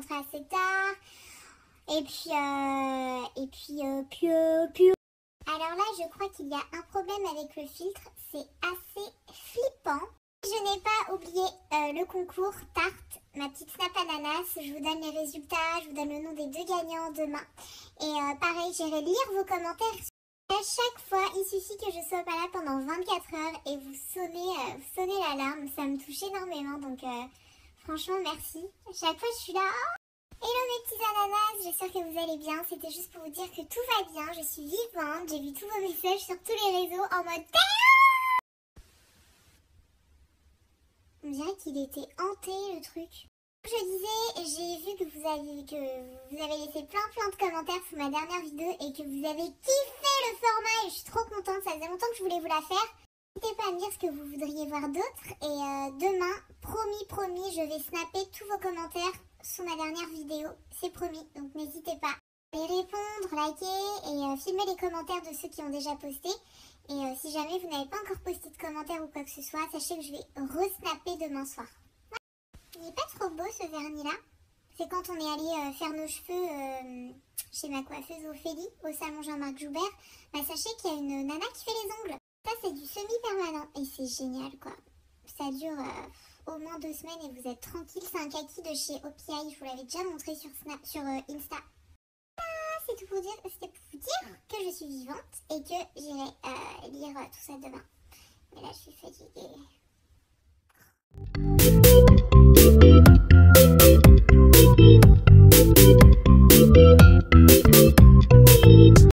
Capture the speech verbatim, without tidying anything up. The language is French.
rentré assez tard. Et puis, euh, et puis, euh, pieux, pieux. Alors là, je crois qu'il y a un problème avec le filtre. C'est assez flippant. Je n'ai pas oublié euh, le concours Tarte, ma petite Snap Ananas. Je vous donne les résultats, je vous donne le nom des deux gagnants demain. Et euh, pareil, j'irai lire vos commentaires. À chaque fois, il suffit que je sois pas là pendant vingt-quatre heures et vous sonnez, euh, vous sonnez l'alarme. Ça me touche énormément, donc euh, franchement, merci. À chaque fois, je suis là. Hello mes petits ananas, j'espère que vous allez bien. C'était juste pour vous dire que tout va bien, je suis vivante, j'ai vu tous vos messages sur tous les réseaux en mode... On dirait qu'il était hanté le truc. Comme je disais, j'ai vu que vous, aviez, que vous avez laissé plein plein de commentaires sous ma dernière vidéo et que vous avez kiffé le format et je suis trop contente, ça faisait longtemps que je voulais vous la faire. N'hésitez pas à me dire ce que vous voudriez voir d'autre et euh, demain, promis promis, je vais snapper tous vos commentaires sous ma dernière vidéo, c'est promis, donc n'hésitez pas à les répondre, liker et euh, filmer les commentaires de ceux qui ont déjà posté. Et euh, si jamais vous n'avez pas encore posté de commentaires ou quoi que ce soit, sachez que je vais re-snapper demain soir. Il n'est pas trop beau ce vernis là. C'est quand on est allé euh, faire nos cheveux euh, chez ma coiffeuse Ophélie au salon Jean-Marc Joubert, bah, sachez qu'il y a une nana qui fait les ongles. Ça c'est du semi-permanent et c'est génial quoi. Ça dure... Euh... au moins deux semaines et vous êtes tranquille. C'est un kaki de chez O P I, je vous l'avais déjà montré sur, Snap, sur euh, Insta. Ah, c'est tout pour dire, c'était pour vous dire que je suis vivante et que j'irai euh, lire euh, tout ça demain. Mais là, je suis fatiguée.